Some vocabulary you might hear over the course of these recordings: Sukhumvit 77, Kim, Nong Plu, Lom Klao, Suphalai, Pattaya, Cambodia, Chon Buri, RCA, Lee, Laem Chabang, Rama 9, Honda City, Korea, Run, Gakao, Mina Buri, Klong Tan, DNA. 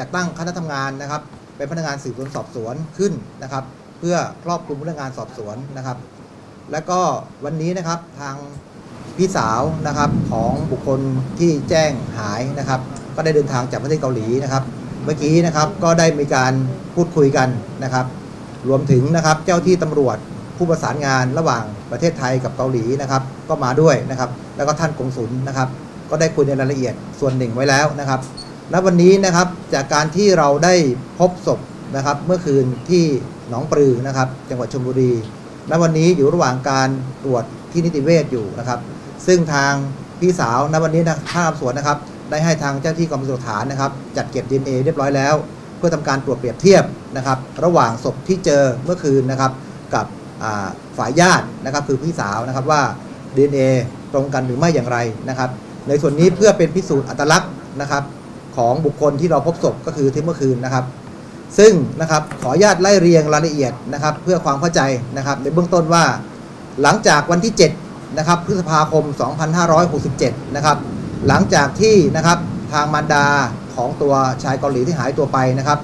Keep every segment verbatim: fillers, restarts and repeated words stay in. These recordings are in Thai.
จะตั้งคณะทำงานนะครับเป็นพนักงานสืบสวนสอบสวนขึ้นนะครับเพื่อครอบคลุมพนักงานสอบสวนนะครับและก็วันนี้นะครับทางพี่สาวนะครับของบุคคลที่แจ้งหายนะครับก็ได้เดินทางจากประเทศเกาหลีนะครับเมื่อกี้นะครับก็ได้มีการพูดคุยกันนะครับรวมถึงนะครับเจ้าที่ตำรวจผู้ประสานงานระหว่างประเทศไทยกับเกาหลีนะครับก็มาด้วยนะครับแล้วก็ท่านกงสุลนะครับก็ได้คุยในรายละเอียดส่วนหนึ่งไว้แล้วนะครับและวันนี้นะครับจากการที่เราได้พบศพนะครับเมื่อคืนที่หนองปลือนะครับจังหวัดชลบุรีและวันนี้อยู่ระหว่างการตรวจที่นิติเวชอยู่นะครับซึ่งทางพี่สาวณวันนี้ทางตำรวจนะครับได้ให้ทางเจ้าที่กรมพิสูจน์หลักฐานนะครับจัดเก็บ ดี เอ็น เอ เรียบร้อยแล้วเพื่อทำการตรวจเปรียบเทียบนะครับระหว่างศพที่เจอเมื่อคืนนะครับกับฝ่ายญาตินะครับคือพี่สาวนะครับว่า ดี เอ็น เอ ตรงกันหรือไม่อย่างไรนะครับในส่วนนี้เพื่อเป็นพิสูจน์อัตลักษณ์นะครับของบุคคลที่เราพบศพก็คือที่เมื่อคืนนะครับซึ่งนะครับขออนุญาตไล่เรียงรายละเอียดนะครับเพื่อความเข้าใจนะครับในเบื้องต้นว่าหลังจากวันที่เจ็ดนะครับพฤษภาคมสองพันห้าร้อยหกสิบเจ็ดนะครับหลังจากที่นะครับทางมารดาของตัวชายเกาหลีที่หายตัวไปนะครับ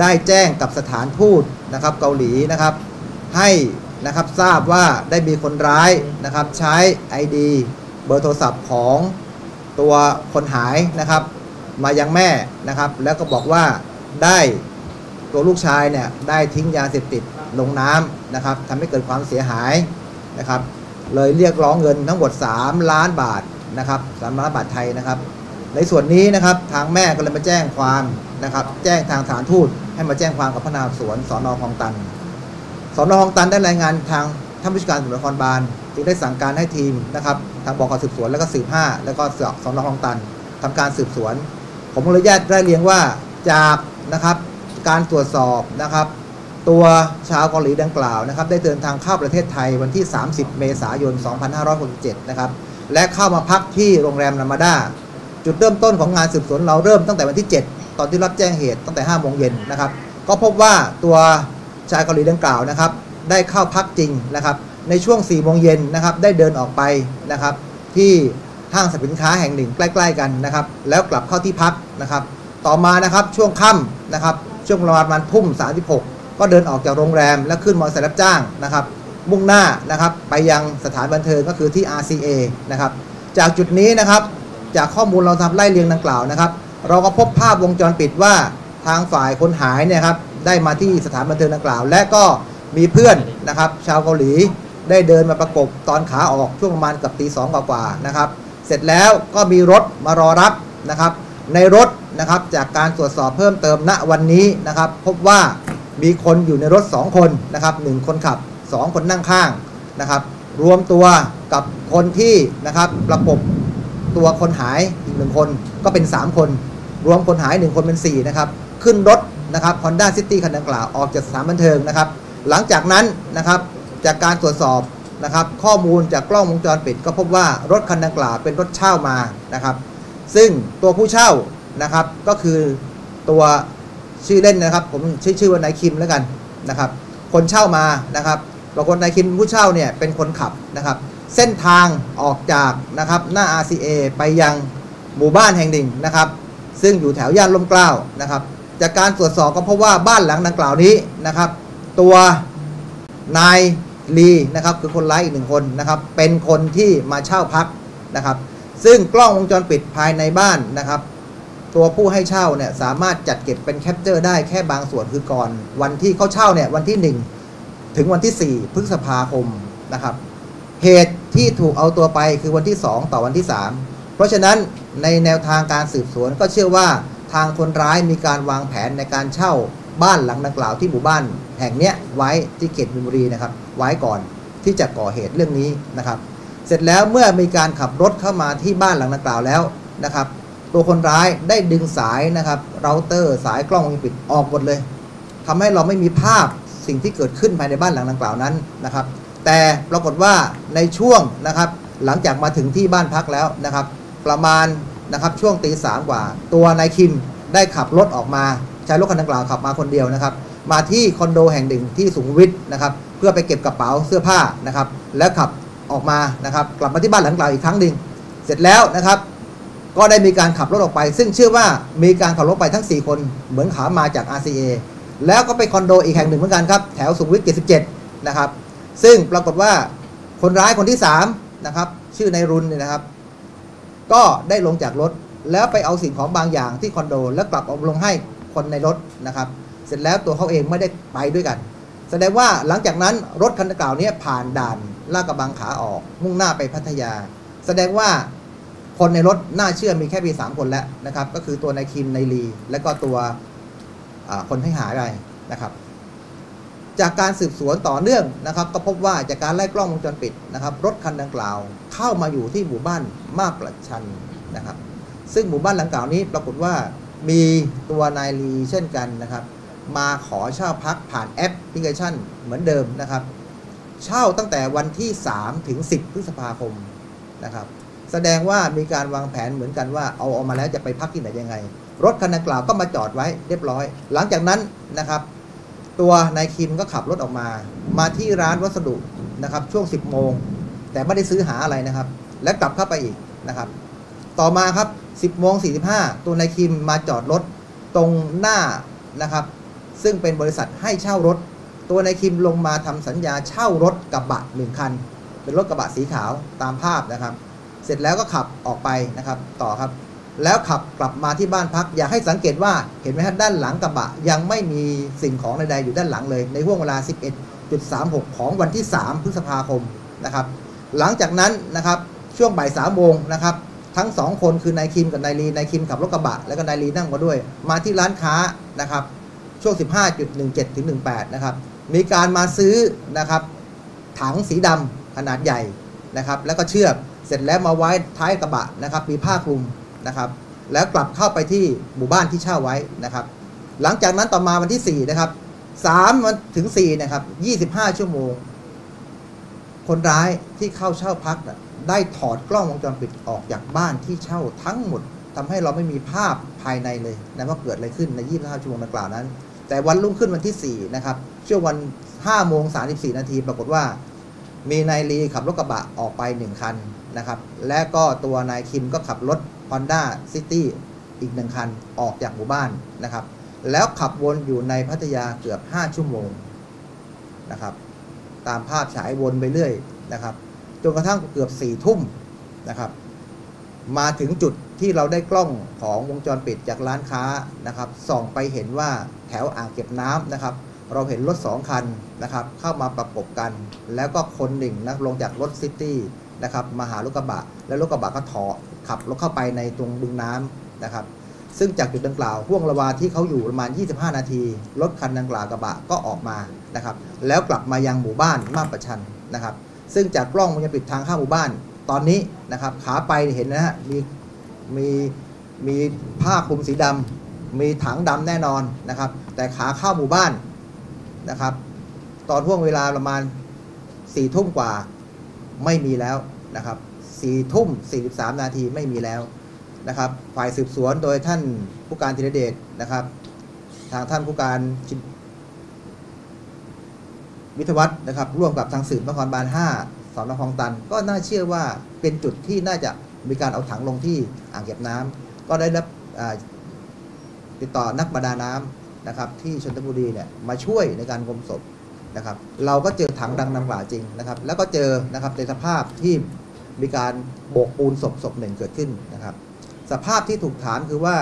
ได้แจ้งกับสถานทูตนะครับเกาหลีนะครับให้นะครับทราบว่าได้มีคนร้ายนะครับใช้ ไอ ดี เบอร์โทรศัพท์ของตัวคนหายนะครับมายังแม่นะครับแล้วก็บอกว่าได้ตัวลูกชายเนี่ยได้ทิ้งยาเสพติดลงน้ำนะครับทำให้เกิดความเสียหายนะครับเลยเรียกร้องเงินทั้งหมดสามล้านบาทนะครับสามล้านบาทไทยนะครับในส่วนนี้นะครับทางแม่ก็เลยมาแจ้งความนะครับแจ้งทางสถานทูตให้มาแจ้งความกับพนักงานสอบสวนสน.คลองตันสน.คลองตันได้รายงานทางท่านผู้การตำรวจนครบาลจึงได้สั่งการให้ทีมนะครับทางบก.สืบสวนแล้วก็สืบห้าแล้วก็สอบสน.คลองตันทำการสืบสวนผมอนุญาตได้เรียงว่าจากนะครับการตรวจสอบนะครับตัวชาวเกาหลีดังกล่าวนะครับได้เดินทางเข้าประเทศไทยวันที่สามสิบเมษายนสองพันห้าร้อยหกสิบเจ็ดนะครับและเข้ามาพักที่โรงแรมนามาดาจุดเริ่มต้นของงานสืบสวนเราเริ่มตั้งแต่วันที่เจ็ดตอนที่รับแจ้งเหตุตั้งแต่ห้าโมงเย็นนะครับก็พบว่าตัวชายเกาหลีดังกล่าวนะครับได้เข้าพักจริงนะครับในช่วงสี่โมงเย็นนะครับได้เดินออกไปนะครับที่ห้างสรรพสินค้าแห่งหนึ่งใกล้ๆกันนะครับแล้วกลับเข้าที่พักนะครับต่อมานะครับช่วงค่ำนะครับช่วงประมาณทุ่มสามสิบหกก็เดินออกจากโรงแรมและขึ้นมอเตอร์ไซค์รับจ้างนะครับมุ่งหน้านะครับไปยังสถานบันเทิงก็คือที่ อาร์ ซี เอ นะครับจากจุดนี้นะครับจากข้อมูลเราทำไล่เรียงดังกล่าวนะครับเราก็พบภาพวงจรปิดว่าทางฝ่ายคนหายเนี่ยครับได้มาที่สถานบันเทิงดังกล่าวและก็มีเพื่อนนะครับชาวเกาหลีได้เดินมาประกบตอนขาออกช่วงประมาณกับตีสองกว่าๆนะครับเสร็จแล้วก็มีรถมารอรับนะครับในรถนะครับจากการตรวจสอบเพิ่มเติมณวันนี้นะครับพบว่ามีคนอยู่ในรถสองคนนะครับหนึ่งคนขับสองคนนั่งข้างนะครับรวมตัวกับคนที่นะครับประกบตัวคนหายอีกหนึ่งคนก็เป็นสามคนรวมคนหายหนึ่งคนเป็นสี่นะครับขึ้นรถนะครับ Honda City คันดังกล่าวออกจากสถานบันเทิงนะครับหลังจากนั้นนะครับจากการตรวจสอบนะครับข้อมูลจากกล้องวงจรปิดก็พบว่ารถคันดังกล่าวเป็นรถเช่ามานะครับซึ่งตัวผู้เช่านะครับก็คือตัวชื่อเล่นนะครับผมชื่อชื่อว่านายคิมแล้วกันนะครับคนเช่ามานะครับปรากฏนายคิมผู้เช่าเนี่ยเป็นคนขับนะครับเส้นทางออกจากนะครับหน้า อาร์ ซี เอ ไปยังหมู่บ้านแห่งหนึ่งนะครับซึ่งอยู่แถวย่านลมเกล้านะครับจากการตรวจสอบก็พบว่าบ้านหลังดังกล่าวนี้นะครับตัวนายลีนะครับคือคนร้ายอีกหนึ่งคนนะครับเป็นคนที่มาเช่าพักนะครับซึ่งกล้องวงจรปิดภายในบ้านนะครับตัวผู้ให้เช่าเนี่ยสามารถจัดเก็บเป็นแคปเจอร์ได้แค่บางส่วนคือก่อนวันที่เขาเช่าเนี่ยวันที่หนึ่งถึงวันที่สี่พฤษภาคมนะครับเหตุที่ถูกเอาตัวไปคือวันที่สองต่อวันที่สามเพราะฉะนั้นในแนวทางการสืบสวนก็เชื่อว่าทางคนร้ายมีการวางแผนในการเช่าบ้านหลังดังกล่าวที่หมู่บ้านแห่งเนี้ยไว้ที่เขตมีนบุรีนะครับไว้ก่อนที่จะก่อเหตุเรื่องนี้นะครับเสร็จแล้วเมื่อมีการขับรถเข้ามาที่บ้านหลังดังกล่าวแล้วนะครับตัวคนร้ายได้ดึงสายนะครับเราเตอร์สายกล้องวงจรปิดออกหมดเลยทำให้เราไม่มีภาพสิ่งที่เกิดขึ้นภายในบ้านหลังดังกล่าวนั้นนะครับแต่ปรากฏว่าในช่วงนะครับหลังจากมาถึงที่บ้านพักแล้วนะครับประมาณนะครับช่วงตีสามกว่าตัวนายคิมได้ขับรถออกมาใช้รถคันดังกล่าวขับมาคนเดียวนะครับมาที่คอนโดแห่งหนึ่งที่สุขุมวิทนะครับเพื่อไปเก็บกระเป๋าเสื้อผ้านะครับแล้วขับออกมานะครับกลับมาที่บ้านหลังดังกล่าวอีกครั้งหนึ่งเสร็จแล้วนะครับ ก็ได้มีการขับรถออกไปซึ่งเชื่อว่ามีการขับรถไปทั้งสี่คนเหมือนขามาจาก อาร์ ซี เอ แล้วก็ไปคอนโดอีกแห่งหนึ่งเหมือนกันครับแถวสุขุมวิทเจ็ดสิบเจ็ดนะครับซึ่งปรากฏว่าคนร้ายคนที่สามนะครับชื่อนายรุนเนี่ยนะครับก็ได้ลงจากรถแล้วไปเอาสิ่งของบางอย่างที่คอนโดแล้วกลับเอาลงให้คนในรถนะครับเสร็จแล้วตัวเขาเองไม่ได้ไปด้วยกันแสดงว่าหลังจากนั้นรถคันดังกล่าวนี้ผ่านด่านลาดกระบังขาออกมุ่งหน้าไปพัทยาแสดงว่าคนในรถน่าเชื่อมีแค่เพียงสามคนแล้วนะครับก็คือตัวนายคิมนายลีและก็ตัวคนที่หายไปนะครับจากการสืบสวนต่อเนื่องนะครับก็พบว่าจากการไล่กล้องวงจรปิดนะครับรถคันดังกล่าวเข้ามาอยู่ที่หมู่บ้านมาประชันนะครับซึ่งหมู่บ้านดังกล่าวนี้ปรากฏว่ามีตัวนายลีเช่นกันนะครับมาขอเช่าพักผ่านแอปพลิเคชันเหมือนเดิมนะครับเช่าตั้งแต่วันที่สามถึงสิบพฤษภาคมนะครับแสดงว่ามีการวางแผนเหมือนกันว่าเอาออกมาแล้วจะไปพักที่ไหนยังไงรถคันดังกล่าวก็มาจอดไว้เรียบร้อยหลังจากนั้นนะครับตัวนายคิมก็ขับรถออกมามาที่ร้านวัสดุนะครับช่วงสิบโมงแต่ไม่ได้ซื้อหาอะไรนะครับและกลับเข้าไปอีกนะครับต่อมาครับสิบโมงสี่สิบห้าตัวนายคิมมาจอดรถตรงหน้านะครับซึ่งเป็นบริษัทให้เช่ารถตัวนายคิมลงมาทำสัญญาเช่ารถกระบะหนึ่งคันเป็นรถกระบะสีขาวตามภาพนะครับเสร็จแล้วก็ขับออกไปนะครับต่อครับแล้วขับกลับมาที่บ้านพักอยากให้สังเกตว่าเห็นไหมครับด้านหลังกระบะยังไม่มีสิ่งของใดๆอยู่ด้านหลังเลยในห่วงเวลา สิบเอ็ดจุดสามหก ของวันที่สามพฤษภาคมนะครับหลังจากนั้นนะครับช่วงบ่ายสามโมงนะครับทั้งสองคนคือนายคิมกับนายลีนายคิมขับรถกระบะแล้วก็นายลีนั่งมาด้วยมาที่ร้านค้านะครับช่วง สิบห้าจุดหนึ่งเจ็ด ถึง สิบแปด นะครับมีการมาซื้อนะครับถังสีดำขนาดใหญ่นะครับแล้วก็เชือกเสร็จแล้วมาไว้ท้ายกระบะนะครับมีผ้าคลุมนะครับแล้วกลับเข้าไปที่หมู่บ้านที่เช่าไว้นะครับหลังจากนั้นต่อมาวันที่สี่นะครับสามถึงสี่นะครับยี่สิบห้าชั่วโมงคนร้ายที่เข้าเช่าพักได้ถอดกล้องวงจรปิดออกจากบ้านที่เช่าทั้งหมดทำให้เราไม่มีภาพภายในเลยนะว่าเกิดอะไรขึ้นในยี่สิบห้าชั่วโมงดังกล่าวนั้นแต่วันรุ่งขึ้นวันที่สี่นะครับช่วงวันห้าโมงสามสิบสี่นาทีปรากฏว่ามีนายลีขับรถกระบะออกไปหนึ่งคันนะครับและก็ตัวนายคิมก็ขับรถ Honda City อีกหนึ่งคันออกจากหมู่บ้านนะครับแล้วขับวนอยู่ในพัทยาเกือบห้าชั่วโมงนะครับตามภาพฉายวนไปเรื่อยนะครับจนกระทั่งเกือบสี่ทุ่มนะครับมาถึงจุดที่เราได้กล้องของวงจรปิดจากร้านค้านะครับส่องไปเห็นว่าแถวอ่างเก็บน้ำนะครับเราเห็นรถสองคันนะครับเข้ามาประกบกันแล้วก็คนหนึ่งนะลงจากรถซิตี้นะครับมาหารถกระบะแล้วรถกระบะก็ถอขับรถเข้าไปในตรงบึงน้ำนะครับซึ่งจากจุดดังกล่าวห่วงระวาที่เขาอยู่ประมาณยี่สิบห้านาทีรถคันดังกล่าวกระบะก็ออกมานะครับแล้วกลับมายังหมู่บ้านมาประชันนะครับซึ่งจากกล้องวงจรปิดทางเข้าหมู่บ้านตอนนี้นะครับขาไปเห็นนะฮะมีมีมีผ้าคลุมสีดำมีถังดำแน่นอนนะครับแต่ขาเข้าหมู่บ้านนะครับตอนห่วงเวลาประมาณสี่ทุ่มกว่าไม่มีแล้วนะครับสี่ทุ่มสี่สิบสามนาทีไม่มีแล้วนะครับฝ่ายสืบสวนโดยท่านผู้การธีรเดชนะครับทางท่านผู้การวิทยวัฒน์นะครับร่วมกับทางสืบนครบาลห้าสนคลองตันก็น่าเชื่อว่าเป็นจุดที่น่าจะมีการเอาถังลงที่อ่างเก็บน้ำก็ได้รับติดต่อนักประดาน้ำนะครับที่ชลบุรีเนี่ยมาช่วยในการงมศพนะครับเราก็เจอถังดังน้ำหลาจริงนะครับแล้วก็เจอนะครับในสภาพที่มีการโบกปูนศพศพหนึ่งเกิดขึ้นนะครับสภาพที่ถูกถามคือว่า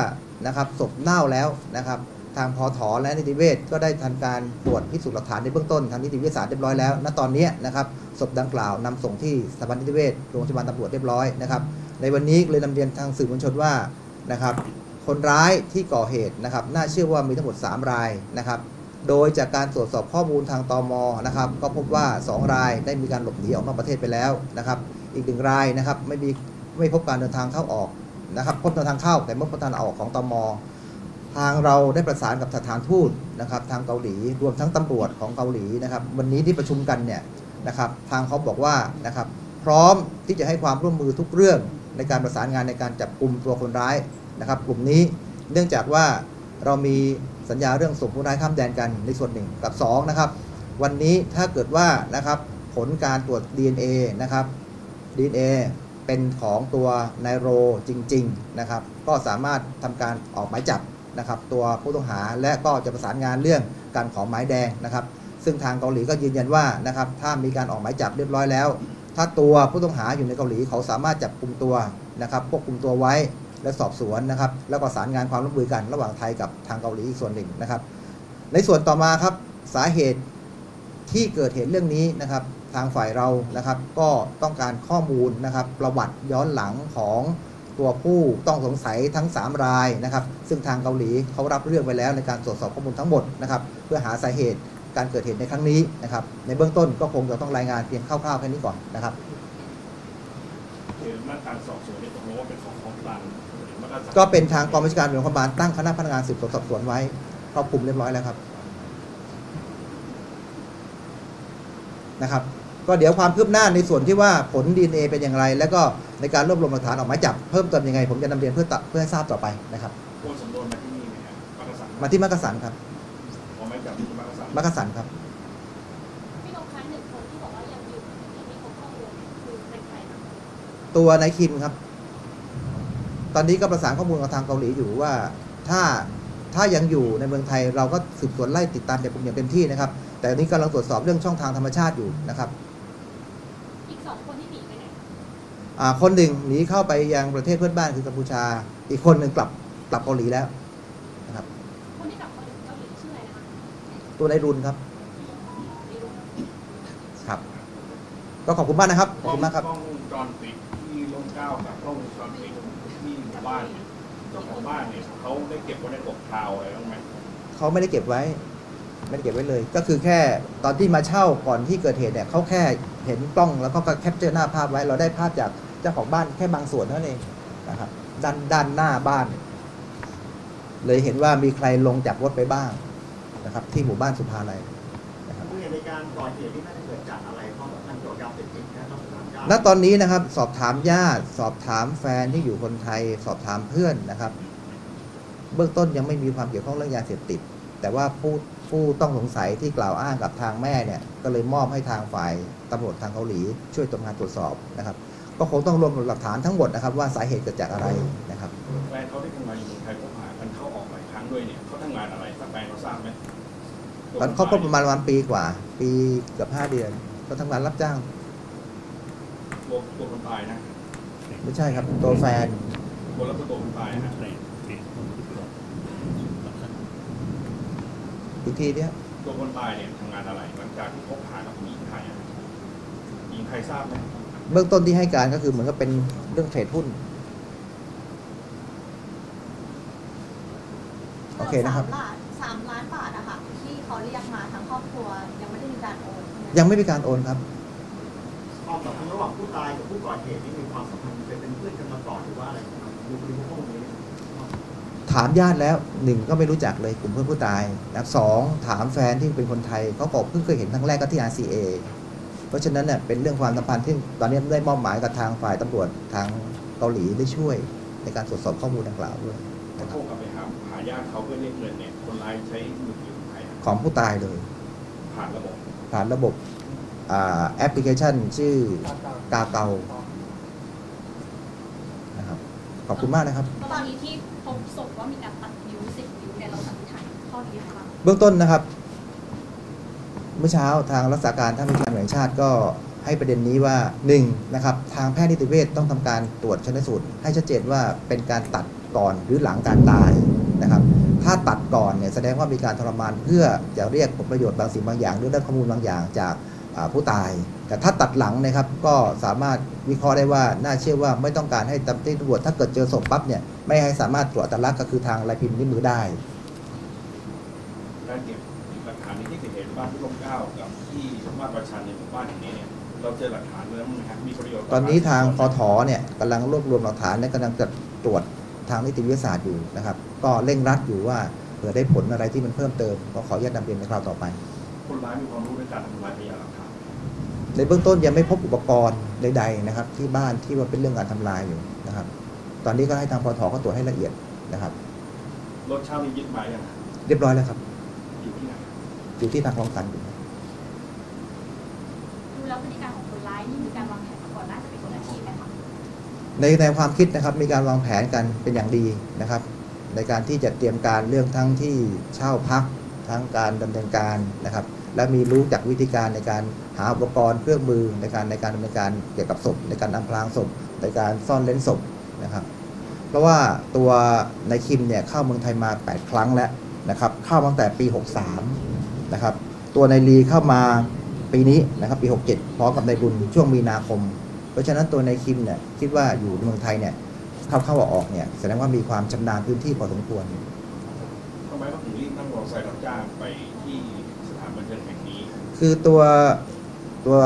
นะครับศพเน่าแล้วนะครับทางพอถอและนิติเวชก็ได้ทำการตรวจพิสูจน์หลักฐานในเบื้องต้นทางนิติวิทยาศาสตร์เรียบร้อยแล้วณตอนนี้นะครับศพดังกล่าวนำส่งที่สถาบันนิติเวชโรงพยาบาลตำรวจเรียบร้อยนะครับในวันนี้เลยนำเรียนทางสื่อมวลชนว่านะครับคนร้ายที่ก่อเหตุนะครับน่าเชื่อว่ามีทั้งหมดสามรายนะครับโดยจากการตรวจสอบข้อมูลทางตม.นะครับก็พบว่าสองรายได้มีการหลบหนีออกนอกประเทศไปแล้วนะครับอีกหนึ่งรายนะครับไม่มีไม่พบการเดินทางเข้าออกนะครับพบเดินทางเข้าแต่ไม่พบการออกของตม.ทางเราได้ประสานกับสถานทูตนะครับทางเกาหลีรวมทั้งตำรวจของเกาหลีนะครับวันนี้ที่ประชุมกันเนี่ยนะครับทางเขาบอกว่านะครับพร้อมที่จะให้ความร่วมมือทุกเรื่องในการประสานงานในการจับกลุ่มตัวคนร้ายนะครับกลุ่มนี้เนื่องจากว่าเรามีสัญญาเรื่องส่งผู้ร้ายข้ามแดนกันในส่วนหนึ่งกับสองนะครับวันนี้ถ้าเกิดว่านะครับผลการตรวจ ดี เอ็น เอ นะครับ ดี เอ็น เอ เป็นของตัวนายโรจริงๆนะครับก็สามารถทำการออกหมายจับนะครับตัวผู้ต้องหาและก็จะประสานงานเรื่องการขอหมายแดงนะครับซึ่งทางเกาหลีก็ยืนยันว่านะครับถ้ามีการออกหมายจับเรียบร้อยแล้วถ้าตัวผู้ต้องหาอยู่ในเกาหลีเขาสามารถจับกุมตัวนะครับควบคุมตัวไว้และสอบสวนนะครับแล้วก็ประสานงานความร่วมมือกันระหว่างไทยกับทางเกาหลีอีกส่วนหนึ่งนะครับในส่วนต่อมาครับสาเหตุที่เกิดเหตุเรื่องนี้นะครับทางฝ่ายเรานะครับก็ต้องการข้อมูลนะครับประวัติย้อนหลังของตัวผู้ต้องสงสัยทั้งสามรายนะครับซึ่งทางเกาหลีเขารับเรื่องไว้แล้วในการตรวจสอบข้อมูลทั้งหมดนะครับเพื่อหาสาเหตุการเกิดเหตุในครั้งนี้นะครับในเบื้องต้นก็คงจะต้องรายงานเพียงคร่าวๆแค่นี้ก่อนนะครับมาตรการสอบสวนเนี่ยตกลงว่าเป็นของกลางก็เป็นทางกองบัญชาการตำรวจนครบาลตั้งคณะพนักงานสืบสวนสอบสวนไว้ครอบคลุมเรียบร้อยแล้วครับนะครับก็เดี๋ยวความคืบหน้าในส่วนที่ว่าผล ดี เอ็น เอ เป็นอย่างไรและก็ในการรวบรวมหลักฐานออกหมายจับเพิ่มเติมยังไงผมจะนำเรียนเพื่อเพื่อให้ทราบต่อไปนะครับโอนสำนวนมาที่นี่ไหมครับมาที่มักกะสันครับออกหมายจับที่มักกะสันมักกะสันครับพี่น้องคะหนึ่งคนที่บอกว่ายังอยู่ยังมีคนข้อมูลคือเป็นใครครับตัวนายคิมครับตอนนี้ก็ประสานข้อมูลกับทางเกาหลีอยู่ว่าถ้าถ้ายังอยู่ในเมืองไทยเราก็สืบสวนไล่ติดตามจับกุมอย่างเต็มที่นะครับแต่นี้กำลังตรวจสอบเรื่องช่องทางธรรมชาติอยู่นะครับอีกสองคนที่หนีไปไหนอ่าคนหนึ่งหนีเข้าไปยังประเทศเพื่อนบ้านคือกัมพูชาอีกคนหนึ่งกลับกลับเกาหลีแล้วนะครับคนที่กลับเกาหลีชื่ออะไรนะคะตัวนายรุนครับครับก็ขอบคุณมากนะครับขอบคุณมากครับกล้องวงจรปิดที่ร่มเกล้ากับกล้องวงจรปิดที่หมู่บ้านเจ้าของบ้านเนี่ยเขาได้เก็บไว้ในกล่องคลาวอะไรบ้างไหมเขาไม่ได้เก็บไว้ไม่ได้เก็บไว้เลยก็คือแค่ตอนที่มาเช่าก่อนที่เกิดเหตุเนี่ยเขาแค่เห็นกล้องแล้วก็แคปเจอร์หน้าภาพไว้เราได้ภาพจากเจ้าของบ้านแค่บางส่วนเท่านั้นเองนะครับด้านด้านหน้าบ้านเลยเห็นว่ามีใครลงจากรถไปบ้างนะครับที่หมู่บ้านสุภาลัยนะครับในการก่อเหตุที่น่าจะเกิดจากอะไรเพราะมันเกี่ยวกับเป็นจริงนะครับณตอนนี้นะครับสอบถามญาติสอบถามแฟนที่อยู่คนไทยสอบถามเพื่อนนะครับเบื้องต้นยังไม่มีความเกี่ยวข้องเรื่องยาเสพติดแต่ว่าผู้ผู้ต้องสงสัยที่กล่าวอ้างกับทางแม่เนี่ยก็เลยมอบให้ทางฝ่ายตำรวจทางเกาหลีช่วยทำงานตรวจสอบนะครับก็คงต้องรวบรวมหลักฐานทั้งหมดนะครับว่าสาเหตุเกิดจากอะไรนะครับแฟนเขาได้ทำงานอยู่เมืองไทยเขาหากันเข้าออกหลายครั้งด้วยเนี่ยเขาทำงานอะไรแฟนเขาทราบไหมตอนเขาก็ประมาณวันปีกว่าปีเกือบห้าเดือนเขาทำงานรับจ้างตัวตัวคนตายนะไม่ใช่ครับตัวแฟนคนรับตัวคนตายนะอีกทีเนี้ยตัวคนตายเนี่ยทำงานอะไรหลังจากที่พบหากับหญิงไทยหญิงไทยทราบไหมเบื้องต้นที่ให้การก็คือเหมือนกับเป็นเรื่องเทรดหุ้นโอเคนะครับสามล้านบาทอะค่ะที่เขาเรียกมาทั้งครอบครัวยังไม่ได้มีการโอนยังไม่มีการโอนครับความสัมพันธ์ระหว่างผู้ตายกับผู้ก่อเหตุนี่มีความสัมพันธ์เป็นเพื่อนกันมาก่อนหรือว่าอะไรครับดูพฤติกรรมนี้ถามญาติแล้วหนึ่งก็ไม่รู้จักเลยกลุ่มเพื่อนผู้ตายนะสองถามแฟนที่เป็นคนไทยเขาบอกเพิ่งเคยเห็นครั้งแรกก็ที่ อาร์ ซี เอ เพราะฉะนั้นเนี่ยเป็นเรื่องความสัมพันธ์ที่ตอนนี้ได้มอบหมายกับทางฝ่ายตำรวจทางเกาหลีได้ช่วยในการตรวจสอบข้อมูลดังกล่าวด้วยโทรกลับไปหาหาญาติเขาเพื่อเรียกเงินเนี่ยคนร้ายใช้มือถือของผู้ตายเลยผ่านระบบผ่านระบบแอปพลิเคชันชื่อกาเกานะครับขอบคุณมากนะครับตอนนี้ที่พบศพว่ามีการตัดนิ้วสิบนิ้วเนี่ยเราสันนิษฐานข้อนี้ไหมคะเบื้องต้นนะครับเมื่อเช้าทางรักษาการท่านผู้การแห่งชาติก็ให้ประเด็นนี้ว่าหนึ่งนะครับทางแพทย์นิติเวชต้องทำการตรวจชันสูตรให้ชัดเจนว่าเป็นการตัดก่อนหรือหลังการตายนะครับถ้าตัดก่อนเนี่ยแสดงว่ามีการทรมานเพื่อจะเรียกผลประโยชน์บางสิ่งบางอย่างหรือได้ข้อมูลบางอย่างจากผู้ตายแต่ถ้าตัดหลังนะครับก็สามารถวิเคราะห์ได้ว่าน่าเชื่อว่าไม่ต้องการให้ตำรวจถ้าเกิดเจอศพปั๊บเนี่ยไม่ให้สามารถตรวจอัตลักษณ์ก็คือทางลายพิมพ์นิ้วมือได้การเก็บหลักฐานในที่เกิดเหตุบ้านที่ร่มเกล้ากับที่บ้านประชันในหมู่บ้านอย่างนี้เนี่ยเราเจอหลักฐานแล้วมั้ยครับมีประโยชน์ตอนนี้ทางปท.เนี่ยกำลังรวบรวมหลักฐานและกำลังจะตรวจทางนิติวิทยาศาสตร์อยู่นะครับก็เร่งรัดอยู่ว่าเผื่อได้ผลอะไรที่มันเพิ่มเติมก็ขออนุญาตนำเรียนในคราวต่อไปคนร้ายมีความรู้ในการทำลายมีอะไรในเบื้องต้นยังไม่พบอุปกรณ์ใดๆนะครับที่บ้านที่ว่าเป็นเรื่องการทำลายอยู่นะครับตอนนี้ก็ให้ทางปท.ก็ตรวจให้ละเอียดนะครับรถเช่ามียึดหมายยังเรียบร้อยแล้วครับอยู่ที่ไหนอยู่ที่ทางคลองตันอยู่ดูแล้วพฤติการของคนร้ายนี่มีการวางแผนมาก่อนน่าจะเป็นคนอาชีพไหมครับ ในในความคิดนะครับมีการวางแผนกันเป็นอย่างดีนะครับในการที่จะเตรียมการเรื่องทั้งที่เช่าพักทั้งการดำเนินการนะครับและมีรู้จักวิธีการในการหาอุปกรณ์เครื่องมือในการในการดำเนินการเกี่ยวกับศพในการอำพรางศพในการซ่อนเล้นศพนะครับเพราะว่าตัวนายคิมเนี่ยเข้าเมืองไทยมาแปดครั้งแล้วนะครับเข้าตั้งแต่ปีหกสามนะครับตัวนายลีเข้ามาปีนี้นะครับปีหกเจ็ดพร้อมกับนายบุญช่วงมีนาคมเพราะฉะนั้นตัวนายคิมเนี่ยคิดว่าอยู่เมืองไทยเนี่ยเข้าเข้าออกเนี่ยแสดงว่ามีความชำนาญพื้นที่พอสมควรทำไมเขาถึงรีบนั่งรถไฟรับจ้างไปที่สถานบันเทิงแห่งนี้คือตัวตัว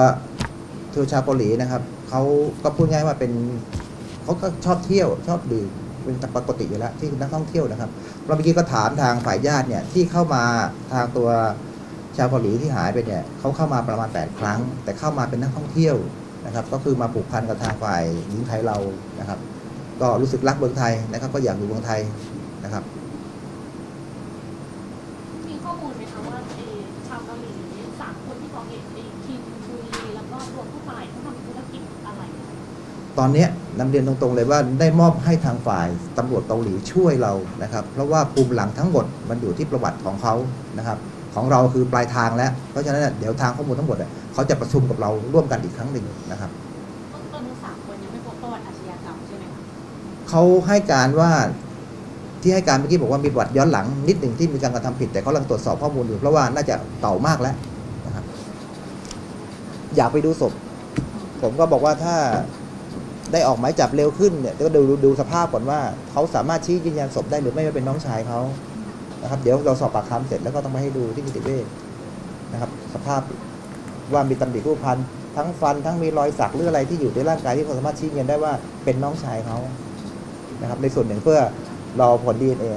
ทัวร์ชาวเกาหลีนะครับเขาก็พูดง่ายว่าเป็นเขาก็ชอบเที่ยวชอบดื่มเป็นปกติอยู่แล้วที่นักท่องเที่ยวนะครับเราเมื่อกี้ก็ถามทางฝ่ายญาติเนี่ยที่เข้ามาทางตัวชาวเกาหลีที่หายไปเนี่ยเขาเข้ามาประมาณแปดครั้งแต่เข้ามาเป็นนักท่องเที่ยวนะครับก็คือมาผูกพันกับทางฝ่ายหญิงไทยเรานะครับก็รู้สึกรักเมืองไทยนะครับก็อยากอยู่เมืองไทยนะครับมีข้อมูลไหมคะว่าชาวเกาหลีสามคนที่ก่อเหตุคิมชูรีแล้วก็รวมผู้ตายเขาทำธุรกิจอะไรตอนนี้นำเรียนตรงๆเลยว่าได้มอบให้ทางฝ่ายตำรวจเกาหลีช่วยเรานะครับเพราะว่าภูมิหลังทั้งหมดมันอยู่ที่ประวัติของเขานะครับของเราคือปลายทางแล้วเพราะฉะนั้นเดี๋ยวทางข้อมูลทั้งหมดเขาจะประชุมกับเราร่วมกันอีกครั้งหนึ่งนะครับตอนนี้สามคนยังไม่พบประวัติอาชญากรรมใช่ไหมคะเขาให้การว่าที่ให้การเมื่อกี้บอกว่ามีประวัติย้อนหลังนิดหนึ่งที่มีการกระทำผิดแต่เขากำลังตรวจสอบข้อมูลอยู่เพราะว่าน่าจะเก่ามากแล้วนะครับอยากไปดูศพผมก็บอกว่าถ้าได้ออกหมายจับเร็วขึ้นเนี่ยก็ดูดูสภาพก่อนว่าเขาสามารถชี้ยืนยันศพได้หรือไม่ว่าเป็นน้องชายเขานะครับเดี๋ยวเราสอบปากคำเสร็จแล้วก็ต้องมาให้ดูที่นิติเวชนะครับสภาพว่ามีตำหนิรูปพรรณทั้งฟันทั้งมีรอยสักหรืออะไรที่อยู่ในร่างกายที่เขาสามารถชี้ยืนยันได้ว่าเป็นน้องชายเขานะครับในส่วนหนึ่งเพื่อรอผลดีเอ็นเอ